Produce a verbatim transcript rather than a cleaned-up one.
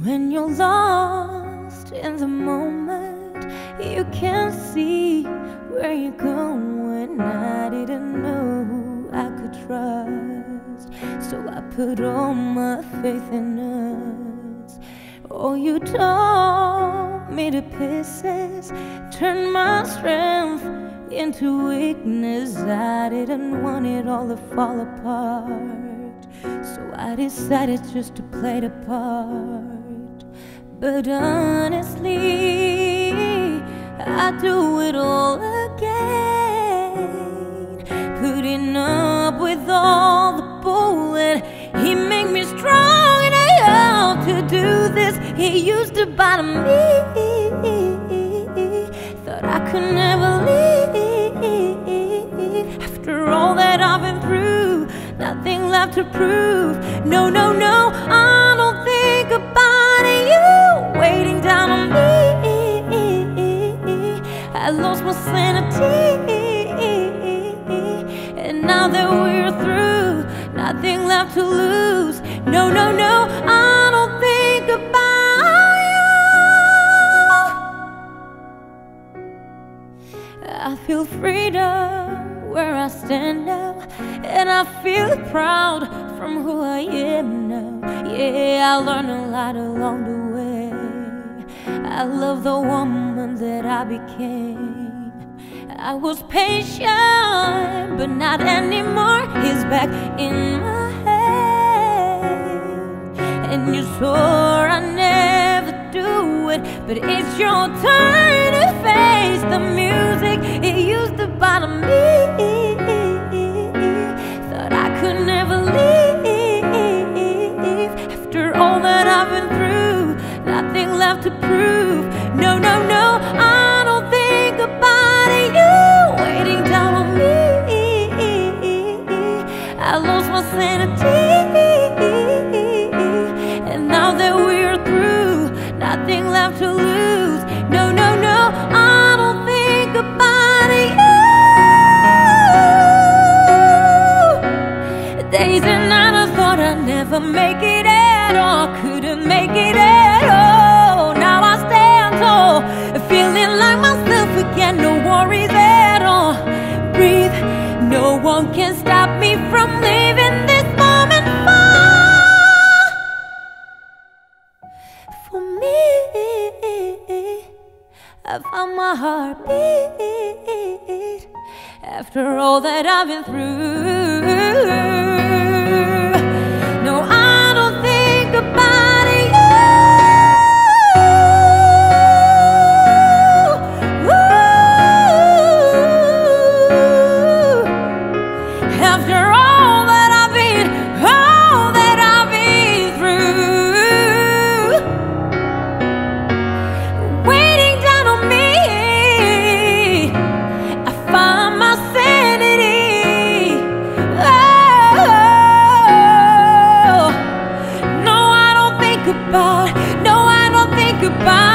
When you're lost in the moment, you can't see where you're going. I didn't know I could trust, so I put all my faith in us. Oh, you tore me to pieces, turned my strength into weakness. I didn't want it all to fall apart, so I decided just to play the part. But honestly, I'd do it all again, putting up with all the bullying. He made me strong and I ought to do this. He used to bother me, thought I could never leave. After all that I've been through, nothing left to prove. No, no, no, I don't think about you waiting down on me. I lost my sanity, and now that we're through, nothing left to lose. No, no, no, I don't think about you. I feel freedom where I stand now, and I feel proud from who I am now. Yeah, I learned a lot along the way. I love the woman that I became. I was patient, but not anymore. He's back in my head, and you swore I'd never do it, but it's your turn to face the music. It used to bother me, thought I could never leave. After all that I've been through, nothing left to prove. No, no, no, I don't think about you waiting down on me. I lost my sanity, and now that we're through, nothing left to lose. No, no, no, I don't think about you. Days and nights I thought I'd never make it at all, couldn't make it at all. Now I stand tall, feeling like myself again, no worries at all. Breathe, no one can stop me from living this moment for, for me. I found my heartbeat after all that I've been through. Goodbye.